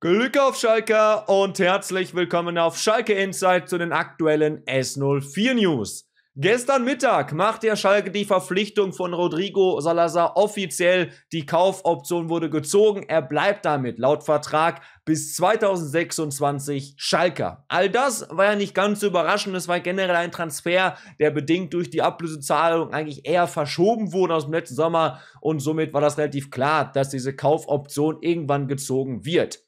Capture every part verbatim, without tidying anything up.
Glück auf Schalke und herzlich willkommen auf Schalke Insight zu den aktuellen S null vier News. Gestern Mittag macht der Schalke die Verpflichtung von Rodrigo Zalazar offiziell. Die Kaufoption wurde gezogen. Er bleibt damit laut Vertrag bis zweitausendsechsundzwanzig Schalker. All das war ja nicht ganz so überraschend. Es war generell ein Transfer, der bedingt durch die Ablösezahlung eigentlich eher verschoben wurde aus dem letzten Sommer. Und somit war das relativ klar, dass diese Kaufoption irgendwann gezogen wird.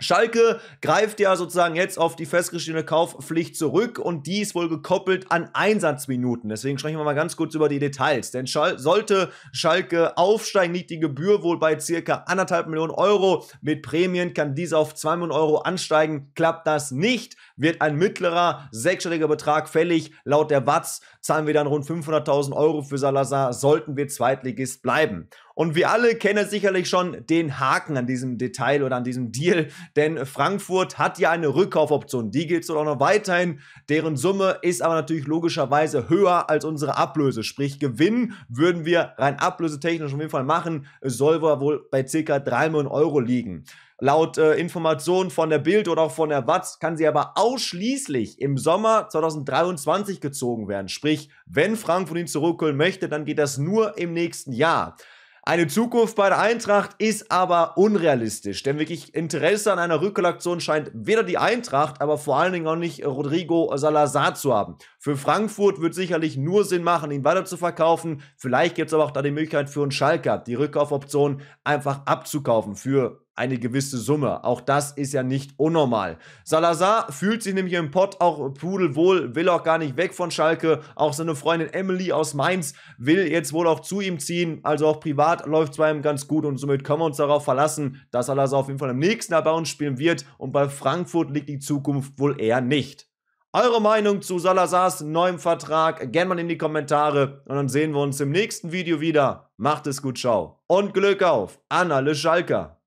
Schalke greift ja sozusagen jetzt auf die festgestellte Kaufpflicht zurück und die ist wohl gekoppelt an Einsatzminuten. Deswegen sprechen wir mal ganz kurz über die Details. Denn Schal- sollte Schalke aufsteigen, liegt die Gebühr wohl bei circa anderthalb Millionen Euro. Mit Prämien kann diese auf zwei Millionen Euro ansteigen. Klappt das nicht, wird ein mittlerer sechsstelliger Betrag fällig. Laut der W A Z zahlen wir dann rund fünfhunderttausend Euro für Zalazar, sollten wir Zweitligist bleiben. Und wir alle kennen sicherlich schon den Haken an diesem Detail oder an diesem Deal, denn Frankfurt hat ja eine Rückkaufoption, die gilt so auch noch weiterhin, deren Summe ist aber natürlich logischerweise höher als unsere Ablöse, sprich Gewinn würden wir rein ablösetechnisch auf jeden Fall machen, soll wohl bei ca. drei Millionen Euro liegen. Laut äh, Informationen von der Bild oder auch von der W A Z kann sie aber ausschließlich im Sommer zweitausenddreiundzwanzig gezogen werden, sprich wenn Frankfurt ihn zurückholen möchte, dann geht das nur im nächsten Jahr. Eine Zukunft bei der Eintracht ist aber unrealistisch, denn wirklich Interesse an einer Rückholaktion scheint weder die Eintracht, aber vor allen Dingen auch nicht Rodrigo Zalazar zu haben. Für Frankfurt wird sicherlich nur Sinn machen, ihn weiter zu verkaufen. Vielleicht gibt es aber auch da die Möglichkeit für einen Schalker, die Rückkaufoption einfach abzukaufen für eine gewisse Summe. Auch das ist ja nicht unnormal. Zalazar fühlt sich nämlich im Pott auch pudelwohl, will auch gar nicht weg von Schalke. Auch seine Freundin Emily aus Mainz will jetzt wohl auch zu ihm ziehen. Also auch privat läuft es bei ihm ganz gut und somit können wir uns darauf verlassen, dass Zalazar auf jeden Fall im nächsten Jahr bei uns spielen wird und bei Frankfurt liegt die Zukunft wohl eher nicht. Eure Meinung zu Zalazars neuem Vertrag gerne mal in die Kommentare und dann sehen wir uns im nächsten Video wieder. Macht es gut, ciao und Glück auf an alle Schalker.